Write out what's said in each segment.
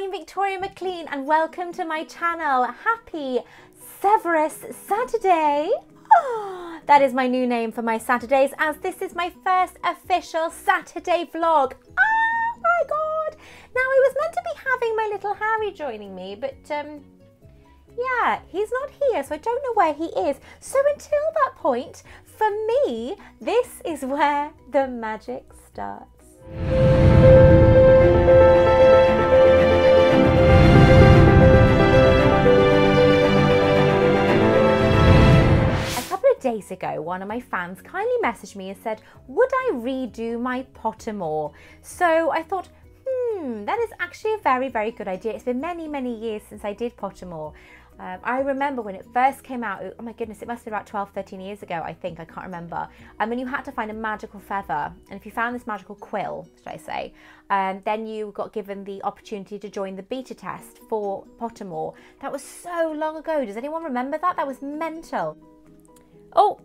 I'm Victoria McLean and welcome to my channel. Happy Severus Saturday! Oh, that is my new name for my Saturdays as this is my first official Saturday vlog. Oh my god! Now I was meant to be having my little Harry joining me but yeah, he's not here so I don't know where he is. So until that point, for me, this is where the magic starts. Days ago, one of my fans kindly messaged me and said, would I redo my Pottermore? So I thought, that is actually a very, very good idea. It's been many, many years since I did Pottermore. I remember when it first came out, oh my goodness, it must have been about 12, 13 years ago, I think, I can't remember. And you had to find a magical feather. And if you found this magical quill, should I say, then you got given the opportunity to join the beta test for Pottermore. That was so long ago. Does anyone remember that? That was mental. Oh,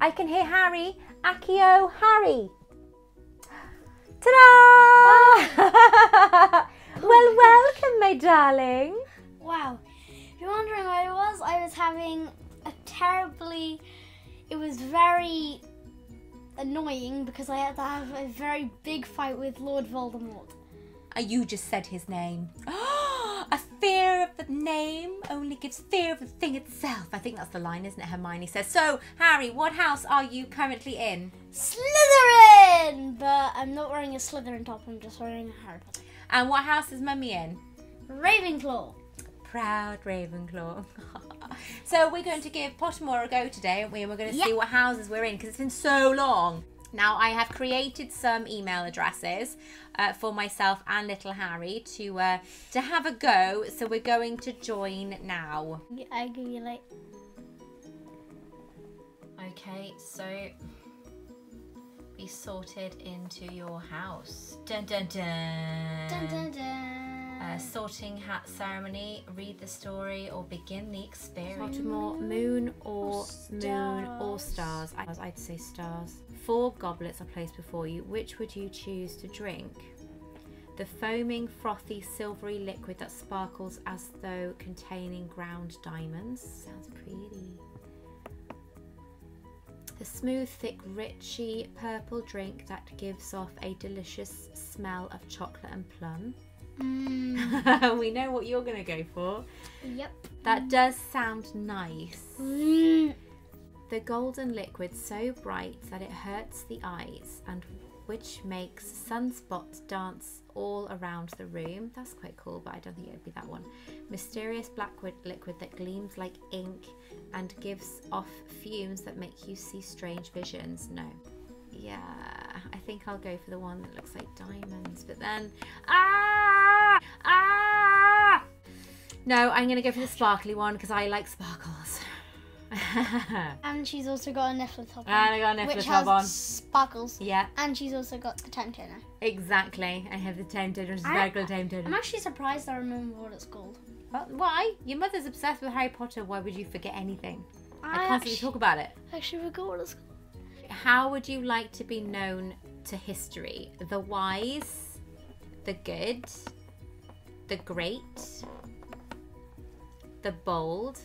I can hear Harry. Accio, Harry. Ta-da! Well, welcome, my darling. Wow. If you're wondering where I was having a terribly... It was very annoying because I had to have a very big fight with Lord Voldemort. You just said his name. A fear of the name only gives fear of the thing itself. I think that's the line, isn't it? Hermione says. So, Harry, what house are you currently in? Slytherin! But I'm not wearing a Slytherin top, I'm just wearing a Harry Potter. And what house is Mummy in? Ravenclaw. Proud Ravenclaw. So we're going to give Pottermore a go today, aren't we? And we're going to see what houses we're in, because it's been so long. Now, I have created some email addresses for myself and little Harry to have a go. So we're going to join now. I give you like... Okay, so be sorted into your house. Dun dun dun. Dun dun dun. Sorting Hat ceremony. Read the story or begin the experience. Pottermore, moon or stars. I'd say stars. 4 goblets are placed before you. Which would you choose to drink? The foaming, frothy, silvery liquid that sparkles as though containing ground diamonds. Sounds pretty. The smooth, thick, richy purple drink that gives off a delicious smell of chocolate and plum. Mm. We know what you're going to go for. Yep. That does sound nice. Mm. The golden liquid so bright that it hurts the eyes and which makes sunspots dance all around the room. That's quite cool, but I don't think it would be that one. Mysterious black liquid that gleams like ink and gives off fumes that make you see strange visions. No. Yeah, I think I'll go for the one that looks like diamonds, but then... No, I'm going to go for the sparkly one because I like sparkles. And she's also got a Niffler top on. And I got a Niffler top on. Which has sparkles. Yeah. And she's also got the time turner. Exactly. I have the time turner, which is a regular time turner. I'm actually surprised I remember what it's called. Well, why? Your mother's obsessed with Harry Potter. Why would you forget anything? I constantly talk about it. I actually forgot what it's called. How would you like to be known to history? The wise, the good, the great, the bold.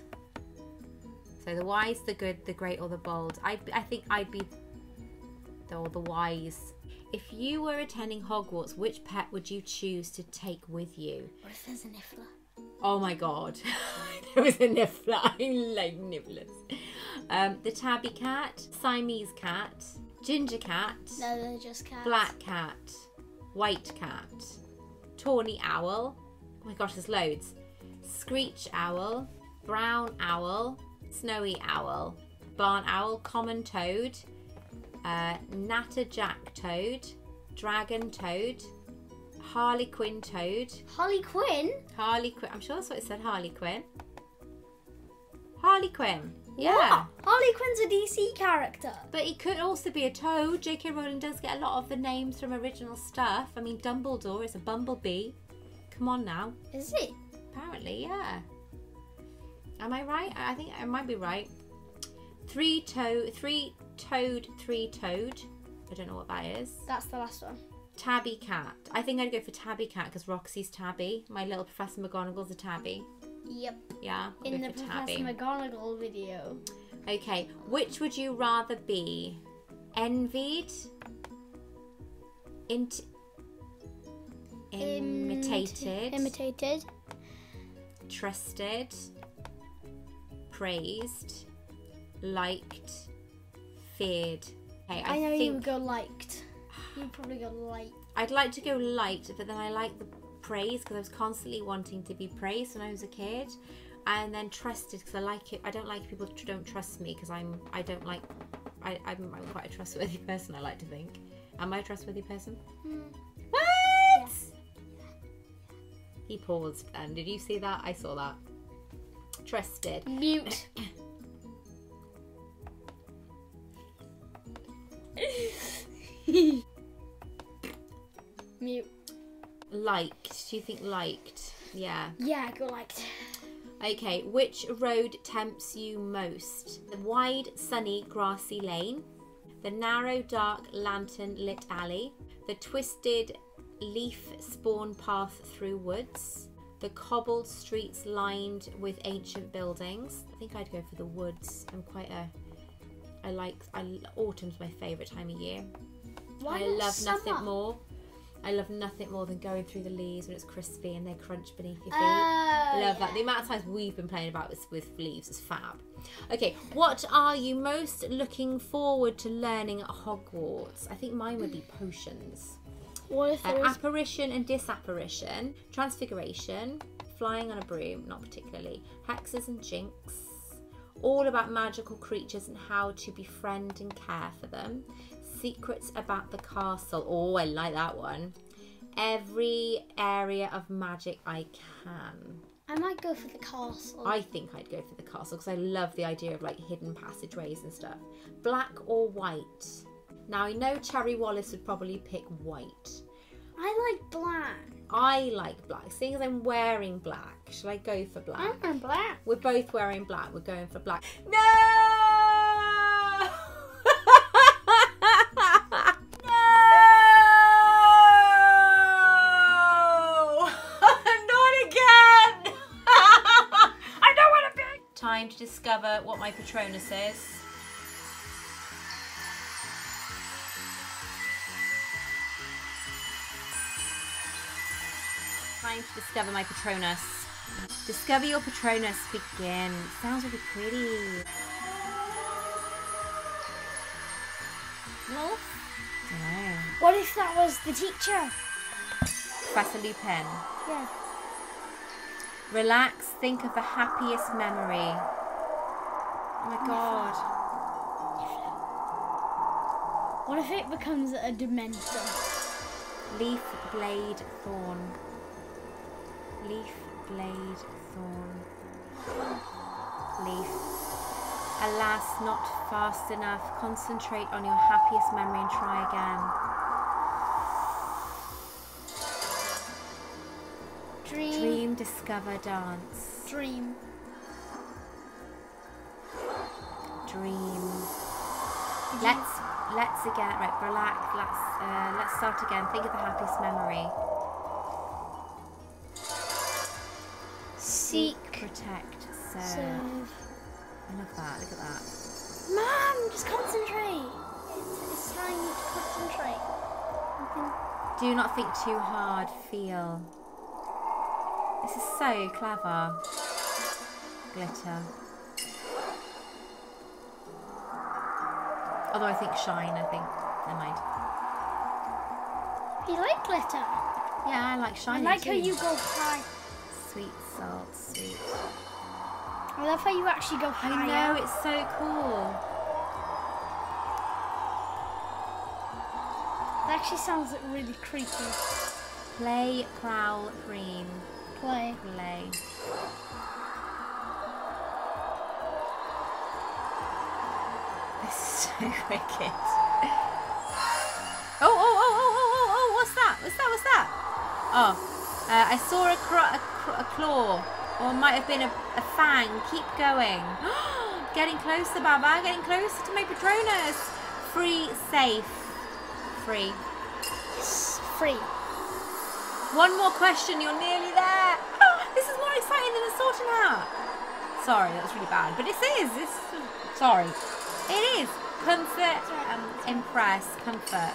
So the wise, the good, the great, or the bold. I think I'd be the wise. If you were attending Hogwarts, which pet would you choose to take with you? What if there's a Niffler? Oh my god. There was a Niffler. I like Nifflers. The tabby cat, Siamese cat, ginger cat. No, they're just cats. Black cat, white cat, tawny owl. Oh my gosh, there's loads. Screech owl, brown owl, snowy owl, barn owl, common toad, natterjack toad, dragon toad, Harley Quinn toad. Harley Quinn? Harley Quinn. I'm sure that's what it said, Harley Quinn. Harley Quinn. Yeah. What? Harley Quinn's a DC character. But he could also be a toad. JK Rowling does get a lot of the names from original stuff. I mean, Dumbledore is a bumblebee. Come on now. Is it? Apparently, yeah. Am I right? I think I might be right. Three toad. I don't know what that is. That's the last one. Tabby cat. I think I'd go for tabby cat because Roxy's tabby. My little Professor McGonagall's a tabby. Yep. Yeah. I'll in the Professor McGonagall video. Okay. Which would you rather be? Envied? Imitated? Imitated. Trusted? Praised? Liked? Feared? Okay, I know you would go liked. You'd probably go liked. I'd like to go liked, but then I like the praise because I was constantly wanting to be praised when I was a kid, and then trusted because I like it. I don't like people who don't trust me because I'm quite a trustworthy person. I like to think. Am I a trustworthy person? Hmm. What? Yeah. He paused. And did you see that? I saw that. Trusted. Mute. Mute. Liked. Do you think liked? Yeah. Yeah, I go liked. Okay, which road tempts you most? The wide, sunny, grassy lane, the narrow, dark, lantern-lit alley, the twisted, leaf-spawn path through woods, the cobbled streets lined with ancient buildings. I think I'd go for the woods. I'm quite a... Autumn's my favourite time of year. Why not summer? I love nothing more than going through the leaves when it's crispy and they crunch beneath your feet. Love that. The amount of times we've been playing about with leaves is fab. Okay, what are you most looking forward to learning at Hogwarts? I think mine would be potions. What if apparition and disapparition, transfiguration, flying on a broom, not particularly, hexes and jinx, all about magical creatures and how to befriend and care for them. Secrets about the castle. Oh, I like that one. Every area of magic I can. I might go for the castle. I think I'd go for the castle because I love the idea of like hidden passageways and stuff. Black or white? Now I know Cherry Wallace would probably pick white. I like black. I like black. Seeing as I'm wearing black, should I go for black? I'm wearing black. We're both wearing black. We're going for black. No! To discover what my Patronus is. Time to discover my Patronus. Discover your Patronus, begin. Sounds really pretty. Wolf? No. What if that was the teacher? Professor Lupin. Yeah. Relax, think of the happiest memory. Oh my god. Niffler. What if it becomes a Dementor? Leaf blade thorn. Leaf blade thorn. Leaf. Alas, not fast enough. Concentrate on your happiest memory and try again. Dream. Dream, discover, dance. Dream. Dream. Let's again, right, relax, let's start again. Think of the happiest memory. Seek, protect, serve. I love that, look at that. Mum, just concentrate. It's time to concentrate. Do not think too hard, feel. This is so clever. Glitter. Although I think shine, Never mind. You like glitter? Yeah, I like shine. I like how you go high. Sweet salt, sweet. I love how you actually go high. I know, it's so cool. That actually sounds really creepy. Play, prowl, green. Play. Play. This is so wicked. Oh, what's that? What's that? Oh, I saw a claw, or it might have been a fang. Keep going. Getting closer, Baba. Getting closer to my Patronus. Free, safe. Free. free. One more question, you're nearly there. This is more exciting than a sorting hat. Sorry, that's really bad. But sorry. It is. Comfort and impress. Comfort.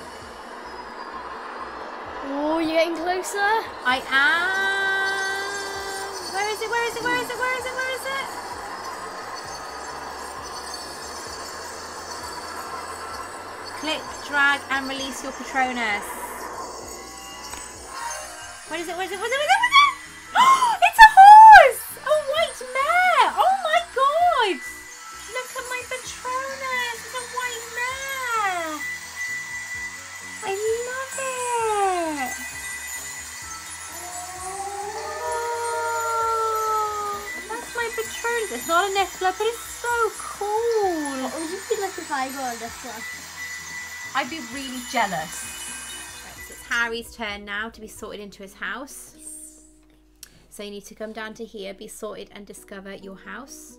Oh, you're getting closer. I am. Where is it? Where is it? Where is it? Where is it? Where is it? Click, drag, and release your Patronus. Where is it? Where is it? Where is it? Where is it? Where is it? Oh, it's a horse! A white mare! Oh my god! Look at my Patronus! It's a white mare! I love it! Oh, that's my Patronus. It's not a Niffler, but it's so cool! What would you feel like if I got a Niffler? I'd be really jealous. Right, so it's Harry's turn now to be sorted into his house. So you need to come down to here, be sorted and discover your house.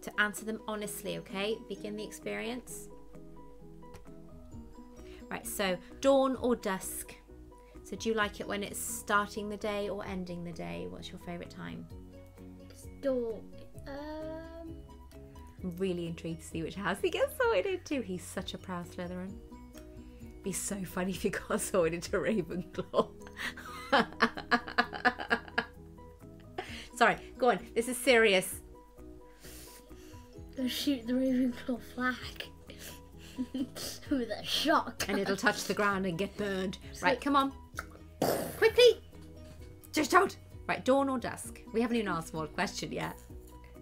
To answer them honestly, okay? Begin the experience. Right, so dawn or dusk? So do you like it when it's starting the day or ending the day? What's your favourite time? It's dawn. I'm really intrigued to see which house he gets sorted into. He's such a proud Slytherin. It'd be so funny if he got sorted into Ravenclaw. Sorry, go on. This is serious. They'll shoot the Ravenclaw flag with a shock, and it'll touch the ground and get burned. So right, come on, quickly. Just out. Right, dawn or dusk? We haven't even asked one question yet.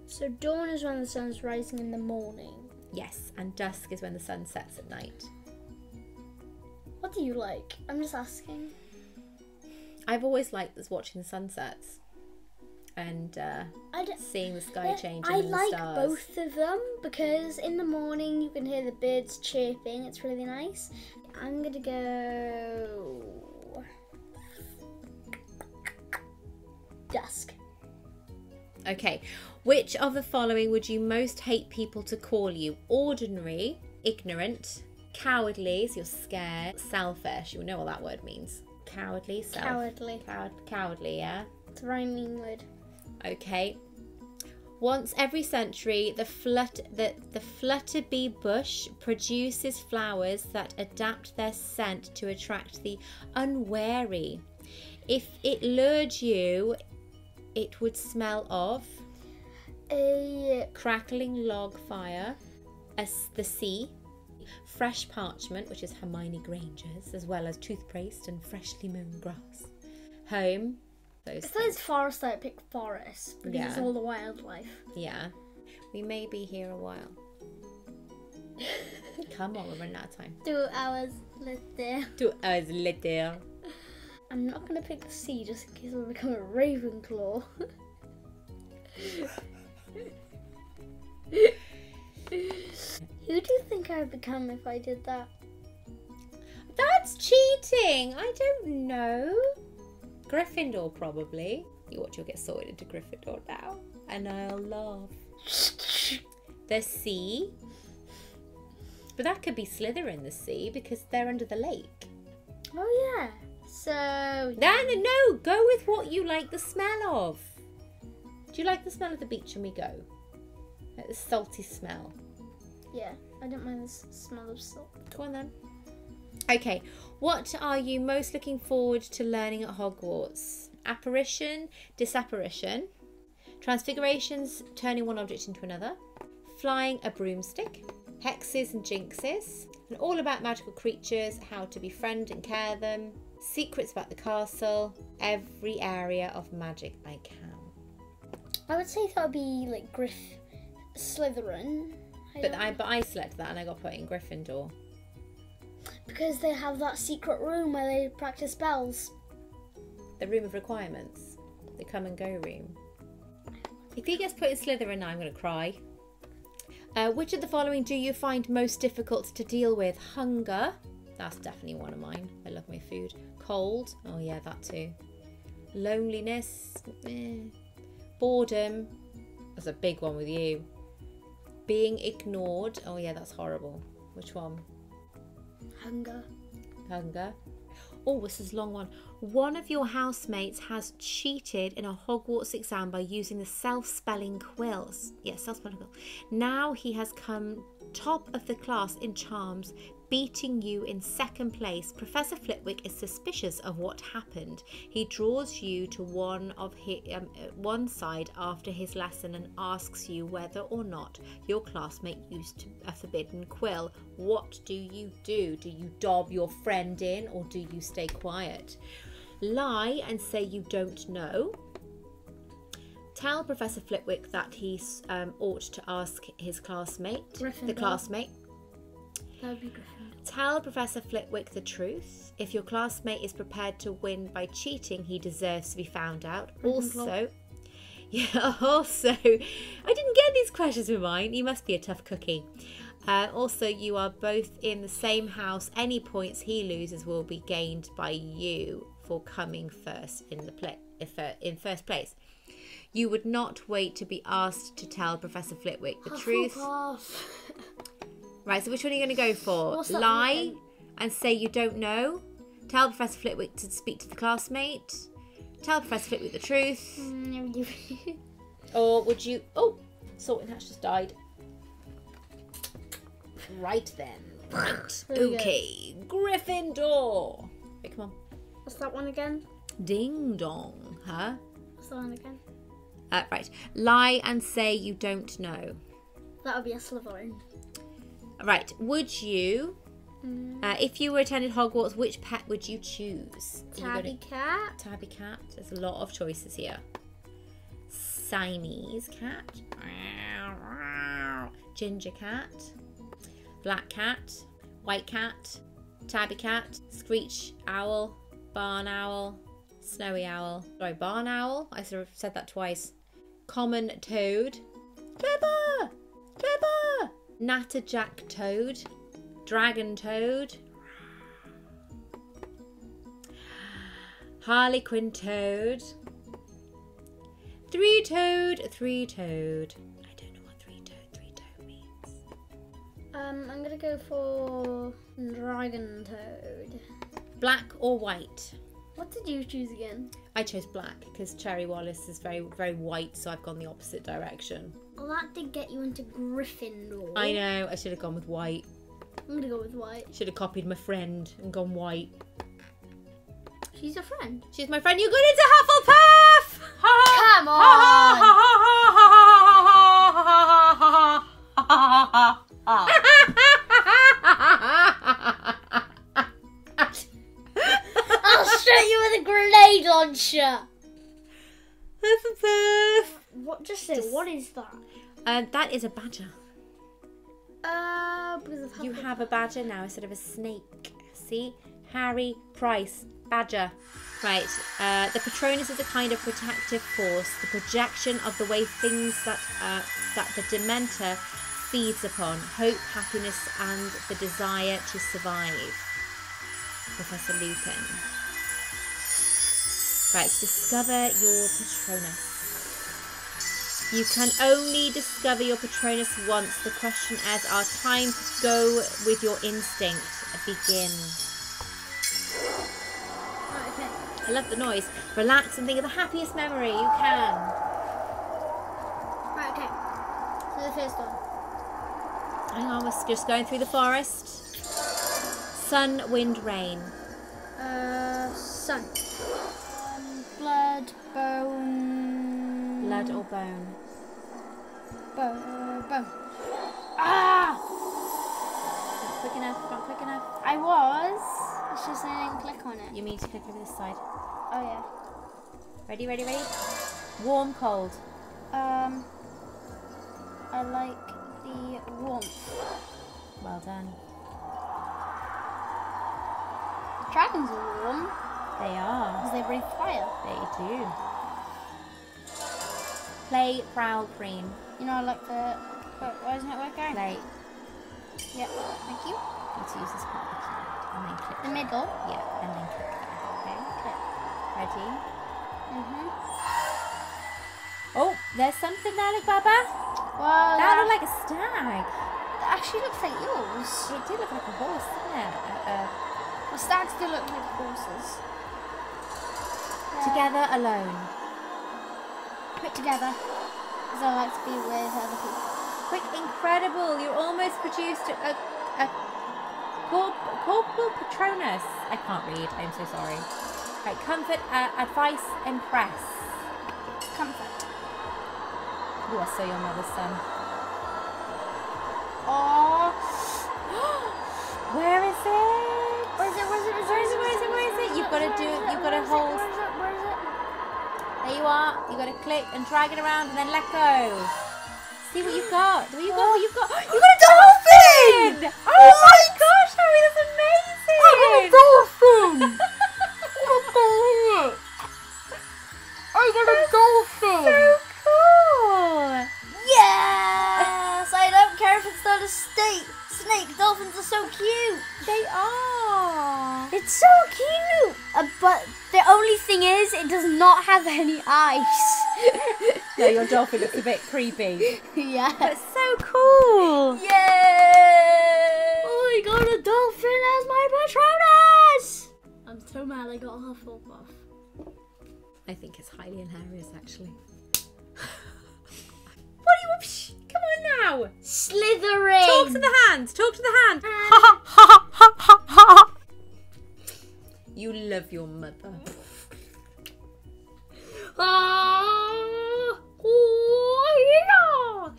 So dawn is when the sun's rising in the morning. Yes, and dusk is when the sun sets at night. What do you like? I'm just asking. I've always liked this, watching the sunsets and seeing the sky changing. I like the stars. Both of them, because in the morning you can hear the birds chirping. It's really nice. I'm gonna go dusk. Okay, which of the following would you most hate people to call you? Ordinary, ignorant, cowardly, so you're scared, selfish. You know what that word means. Cowardly, self. Cowardly. Cowardly, yeah. It's a rhyming word. Okay. Once every century, the flutterbee bush produces flowers that adapt their scent to attract the unwary. If it lured you, it would smell of a crackling log fire, the sea, fresh parchment, which is Hermione Granger's, as well as toothpaste and freshly mown grass. Home. Those besides forest, I pick forest because yeah. It's all the wildlife. Yeah. We may be here a while. Come on, we're running out of time. 2 hours later. 2 hours later. I'm not going to pick the sea just in case I become a Ravenclaw. Who do you think I would become if I did that? That's cheating! I don't know. Gryffindor, probably. You watch, you'll get sorted into Gryffindor now. And I'll laugh. The sea. But that could be Slytherin, the sea, because they're under the lake. Oh, yeah. So... No, go with what you like the smell of. Do you like the smell of the beach when we go? Like the salty smell. Yeah, I don't mind the smell of salt. Go on then. Okay, what are you most looking forward to learning at Hogwarts? Apparition, disapparition, transfigurations, turning one object into another, flying a broomstick, hexes and jinxes, and all about magical creatures, how to befriend and care them, secrets about the castle, every area of magic I can. I would say that would be like Slytherin. But I selected that and I got put in Gryffindor. Because they have that secret room where they practice spells. The room of requirements. The come and go room. If he gets put in Slytherin, I'm going to cry. Which of the following do you find most difficult to deal with? Hunger. That's definitely one of mine. I love my food. Cold. Oh yeah, that too. Loneliness. Boredom. That's a big one with you. Being ignored. Oh yeah, that's horrible. Which one? Hunger. hunger. Oh, this is a long one. One of your housemates has cheated in a Hogwarts exam by using the self-spelling quills. Yes, yeah, self-spelling quill. Now he has come top of the class in charms, beating you in second place. Professor Flitwick is suspicious of what happened. He draws you to one side after his lesson and asks you whether or not your classmate used a forbidden quill. What do you do? Do you dob your friend in or do you stay quiet? Lie and say you don't know. Tell Professor Flitwick that he ought to ask his classmate, Gryffindor. That would be Gryffindor. Tell Professor Flitwick the truth. If your classmate is prepared to win by cheating, he deserves to be found out. Also, I didn't get these questions with mine. You must be a tough cookie. Also, you are both in the same house. Any points he loses will be gained by you for coming first in the first place. You would not wait to be asked to tell Professor Flitwick the truth. Right, so which one are you going to go for? Lie and say you don't know. Tell Professor Flitwick to speak to the classmate. Tell Professor Flitwick the truth. Or would you... Oh, Sorting Hatch just died. Right then. Right. Okay, Gryffindor. Hey, come on. What's that one again? Ding dong, huh? What's that one again? Right. Lie and say you don't know. That would be a Slytherin. Right. Would you, if you were attended Hogwarts, which pet would you choose? Tabby cat. Tabby cat. There's a lot of choices here. Siamese cat. Ginger cat. Black cat. White cat. Tabby cat. Screech owl. Barn owl. Snowy owl. Sorry, barn owl. I sort of said that twice. Common toad. Clever! Clever! Natterjack toad. Dragon toad. Harley Quinn toad. Three toad. Three toad. I don't know what three toad means. I'm gonna go for dragon toad. Black or white? What did you choose again? I chose black because Cherry Wallace is very, very white, so I've gone the opposite direction. Well, that did get you into Gryffindor. I know, I should have gone with white. I'm going to go with white. Should have copied my friend and gone white. She's a friend. She's my friend. You got into Hufflepuff! Come on! I'll shoot you with a grenade launcher. What? Just say, what is that? That is a badger. You have a badger now instead of a snake. See, Harry Price, badger. Right. The Patronus is a kind of protective force, the projection of the way things that the Dementor feeds upon: hope, happiness, and the desire to survive. Professor Lupin. Right, discover your Patronus. You can only discover your Patronus once. The questionnaires are timed. Go with your instinct. Begin. Oh, okay. I love the noise. Relax and think of the happiest memory you can. Right, okay. So the first one. Hang on, we're just going through the forest. Sun, wind, rain. Sun. Blood, bone. Blood or bone? Bone. Ah! Not quick enough, not quick enough. I was. It's just I didn't click on it. You mean to click over this side? Oh, yeah. Ready, ready, ready? Warm, cold. I like the warmth. Well done. The dragons are warm. They are. Because they breathe fire. They do. Play, prowl, green. You know, I like the... Why isn't it working? Play. Yep, thank you. Let's use this part of the keyboard and then click. The middle? Yep, and then click there. Okay, click. Ready? Oh, there's something there, look, Baba. Well, that looked like a stag. That actually looks like yours. It did look like a horse, didn't it? The stag's still at with horses. Yeah. Together alone. Put together. Because I like to be with other people. Quick, incredible! You almost produced a corporal Patronus. I can't read. I'm so sorry. Right, comfort, advice, impress. Comfort. You are so your mother's son. Oh. Where is it? Where is it? Where is it? Where is it? Where is it? Where is it? You've got to do it. You've got to hold. Where is it? There you are. You've got to click and drag it around and then let go. See what you've got. What you got? What you've got? You've got a dolphin! Oh my gosh, Harry, that's amazing! I got a dolphin! I got a dolphin! So cool! Yes! I don't care if it's not a snake. Dolphins are so cute. They are. It's so cute. But the only thing is, it does not have any eyes. No, your dolphin looks a bit creepy. Yeah. That's so cool. Yay! Oh my god, a dolphin as my Patronus! I'm so mad I got a Hufflepuff. I think it's highly hilarious, actually. What are you up? Come on now! Slytherin! Talk to the hands! Talk to the hands! Ha ha ha ha ha ha! You love your mother. Oh, yeah.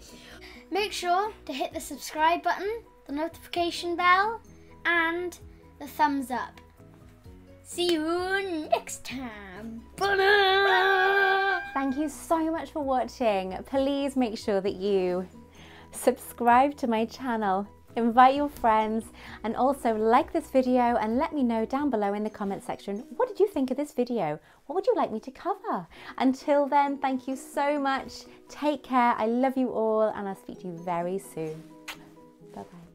Make sure to hit the subscribe button, the notification bell, and the thumbs up. See you next time. Bye. Thank you so much for watching. Please make sure that you subscribe to my channel, invite your friends, and also like this video and let me know down below in the comment section, what did you think of this video? What would you like me to cover? Until then, thank you so much. Take care. I love you all and I'll speak to you very soon. Bye-bye.